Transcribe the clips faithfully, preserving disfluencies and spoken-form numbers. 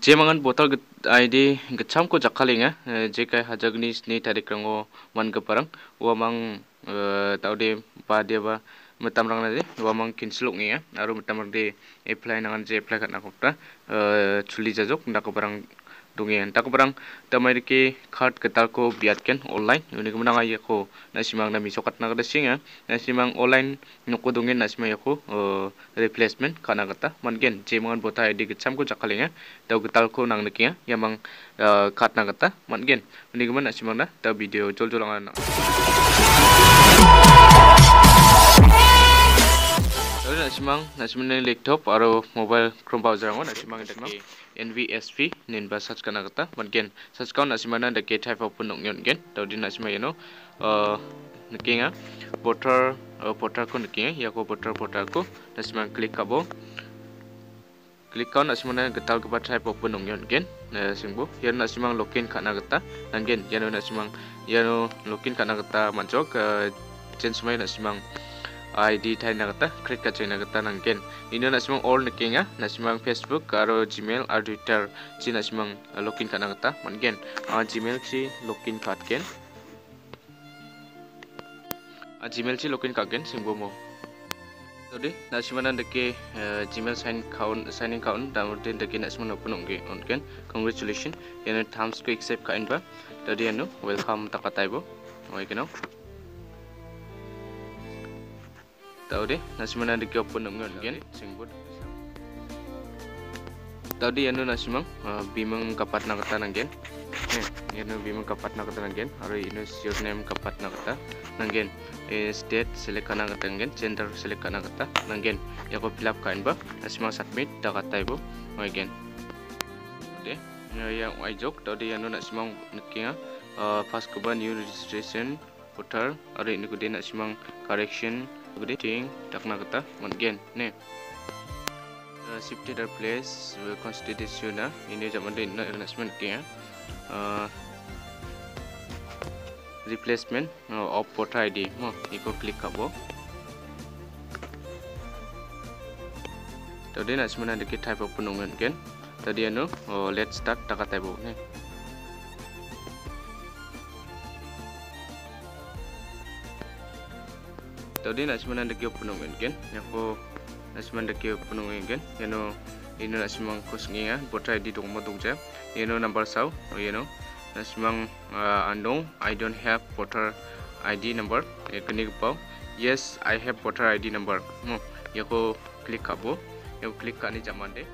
Jemangan botol I D gecam ko jakalinga jekai hajagni sni tarik rango man keparang wamang tau de pa dia ba metamrang nade wamang kinsluk ngia aru metamrang de apply nangan je apply kat nakopta chuli jajok ndak keparang dongeng tak keparang tamai ke card ketal ko biatken online uni kemenang ai ko nasimang nami sokat nagada singa nasimang online noko dongeng nasimang ko replacement kana kata mangen jemangan botol I D gecam ko jakalinga tau ketal ko nang nekia yamang card na kata mangen uni kemen nasimang na tau video jol jolangan nasimang nasimang laptop aro mobile chrome browser ngon nasimang dakna N V S P nin ba search kana kata mangen search ka nasimang na dake type of punok nyon gen tau din nasimang yano eh nikinga portal portal ko nikinga yako portal portal ko nasimang click kabo click ka nasimang na getal geba type of punok nyon gen singbo yan nasimang login kana kata nangen yano nasimang yano login kana kata manjok change my nasimang I D thai nagata click ka chena kata nangken ino nasimang all nikinga nasimang Facebook aro Gmail aro Twitter chi nasimang login ka nagata mangen a Gmail chi login ka ken a Gmail chi login ka ken simbo mo todi nasimang ndeke Gmail sign account signing account download ndeke nasimang open nge onken congratulations yana thumbs ko accept ka inba todi ano welcome takataibo oi keno tau deh nasimang ada ke open ngon gen singbot tau deh anu nasimang bimang kapat na kata nang gen eh anu bimang kapat na kata nang gen aro inu username kapat na kata nang gen state select kana kata nang gen gender select kana kata nang gen ya ko fill up kain ba nasimang submit ta kata ibo oi gen deh ya oi jok tau deh anu nasimang nikinga fast kuban new registration portal aro ini ko deh nasimang correction gede ting takna kata mangen ne shifted our place constitution ini zaman de announcement ke replacement of port I D mo iko click kabo tadi announcement ada ke type penungan ken tadi anu let's start takata bo ne tadi nasimang ndeke opunong engen yako nasimang ndeke opunong engen yano ino nasimang kosngia botai di dong modong jam yano number saw yano nasimang andong I don't have portal I D number yakni pau yes I have portal I D number mo yako click kabo yako click kani jaman de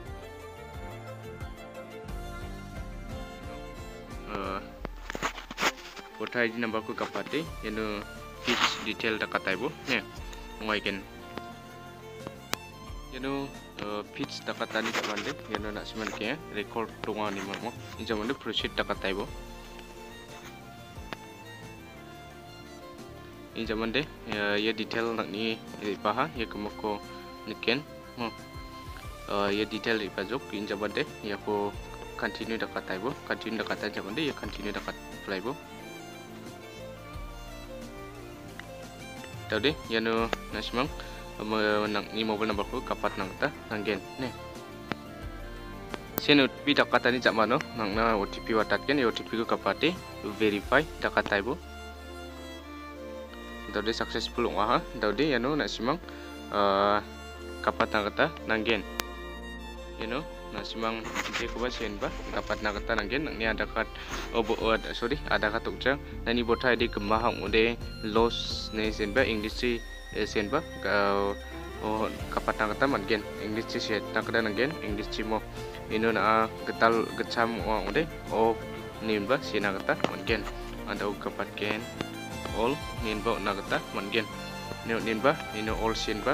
portal I D number ko kapate yano detail dakatai bo ne ngoiken yano pitch dakata ni kamande yano nasimang ke record tunga ni mo ni jamande proceed dakatai bo ni jamande ya detail nak ni paha ya kemoko niken mo ya detail ri pajok ni jamande ya ko continue dakatai bo continue dakata jamande ya continue dakat play bo tadi yano nasimang menang ni mobile number ko kapat nang ta nanggen ne sen O T P dakata ni jamano nangna O T P watatken O T P ko kapate verify dakatai bo tadi successful ngaha tadi yano nasimang kapat nang ta nanggen yano nasimang je ko ba sen ba kapat nang ta nanggen ni ada kat obo sorry ada kat tukja nani botai di gemahang ode los ne sen ba english sen ba oh kapat nang ta mangen english se tak dan ngen english mo ino na getal gecam ode oh nin ba sina kata mangen andau kapat ken all nin ba na kata mangen nin ba ino all sen ba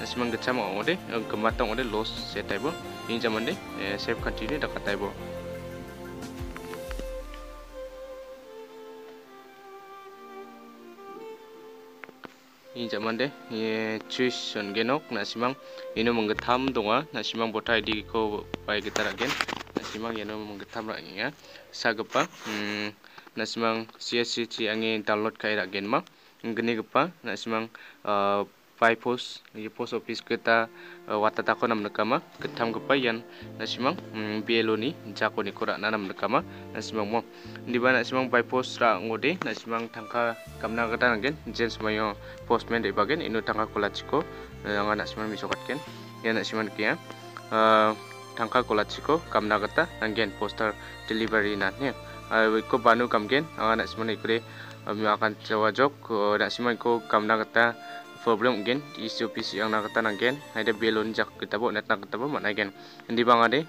nasimang gecam ode gematang ode los setai bo ini zaman deh, save continue dekat table. Ini zaman deh, ini choose on genok, nasimang ini menggetam donga, nasimang botai di ko baik kita agen, nasimang ini menggetam lagi ya, sagepa, nasimang C S C angin download kayak agen mak, geni gepa, nasimang Post ni post office kita wata tako nam nakama ketam kepayan nasimang bielo ni jako ni korak nanam nakama nasimang mo di bana simang by post ra ngode nasimang tangka kamna kata ngen jens mayo postman de bagen inu tangka kolachiko nga nasimang misokat ken ya nasimang kia tangka kolachiko kamna kata ngen poster delivery na ne ko banu kamgen nga nasimang ikure miakan cawajok nasimang ko kamna kata problem gen isu office yang nak kata nanggen ada belon jak kita bo net nak kita bo mana gen di bang ade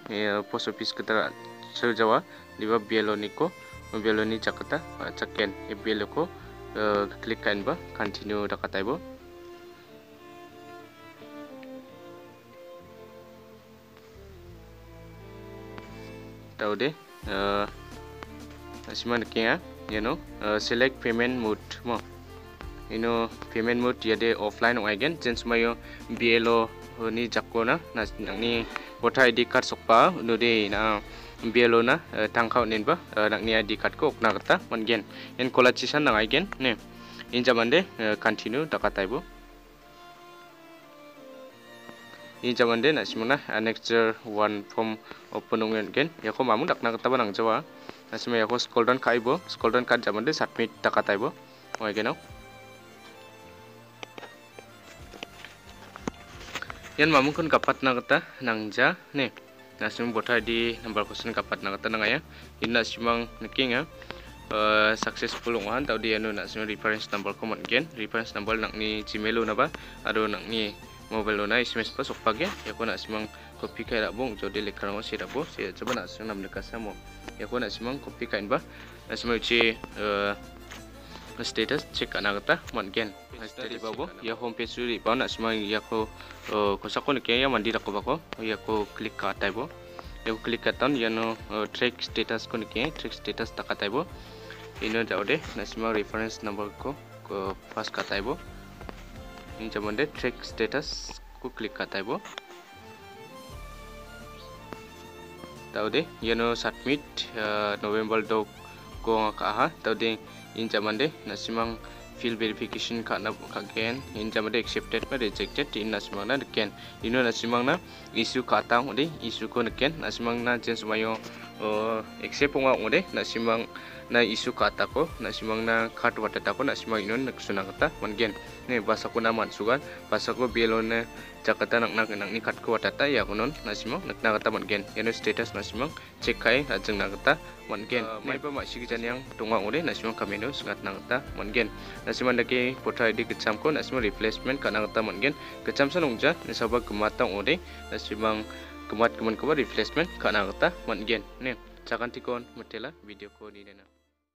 post office kita sel jawa di ba beloniko beloni jak kata cakken e beloko klik kan ba continue dak kata bo tau de asiman kia you know select payment mode mo ino payment mode yade offline again change mayo bielo ni jakona na nangni kota I D card sokpa no de na bielo na tangkau nenba nangni I D card ko okna kata mongen en collation nang again ne injamande continue dakatai bu injamande na simna annexure one form open ungen again yako mamu dakna kata banang jawa asme yako scroll down kai bu scroll down kan jamande submit dakatai bu again yan mamu kun kapat na kata nangja ne nasim bota di number kusun kapat na kata nangaya inna simang nikinga successful ungahan tau di anu nasim reference number ko mongen reference number nang ni gmail na ba ado nang ni mobile na sms pa sok page ya ko nasimang copy kai rabong jodi lekar ngo sira bo sia coba nasim nam lekasa mo ya ko nasimang copy kain ba nasim uci status cek anakta mongen status babo ya homepage suri pa na sima ya ko kosakon ke ya mandi rakko bako ya ko klik ka taibo ya klik katon ya no track status kon ke track status ta ka taibo ino daude na sima reference number ko ko pas ka taibo in jamonde track status ko klik ka taibo daude ya no submit november dog ko ka ha daude in jamande nasimang field verification ka na kagen in jamande accepted ma rejected in nasimang na ken ino nasimang na isu ka ta ngode isu ko ken nasimang na change mayo accept nga ngode nasimang na isu ka ta ko nasimang na card wata ta ko nasimang ino naksuna kata mongen ne basa ko na mansugan basa ko belone jakata nak nak nak ni card ko wata ta ya konon nasimang nakna kata mongen ino status nasimang check kai ajeng na kata mongen mai pa ma sigijan yang tunga ngode nasimang kameno sungat na kata mongen nasimang dake photo I D kecam ko nasimang replacement kana kata mongen kecam sanungja nisaba kematang ngode nasimang kemat keman ko replacement kana kata mongen ne cakan tikon metela video ko ni dena